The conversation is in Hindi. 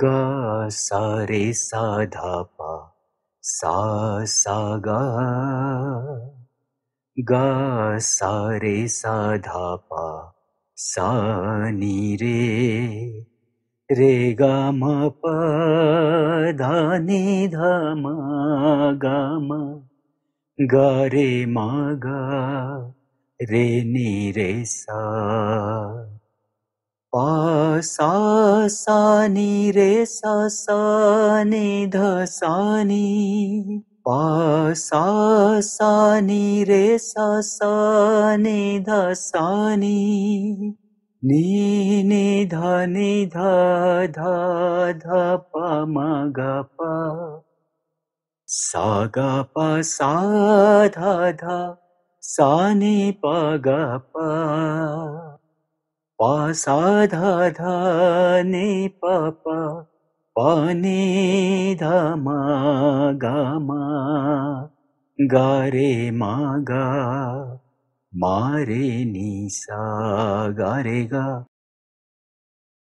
गा सा रे सा धा पा सा सा गा सा रे सा धा पा सा नी रे रे गा म पा धा नि धा म गा रे मा गा रे नि रे सा पा सा नि रे सा नि ध सा नि पा सा नि रे सा नि ध सा नि नि धा धा पा मा गा पा सा धा सा नि पा गा पा सा धा नि पा पा नि धा मा गा रे मा गा मारे नी सा गा रे गा।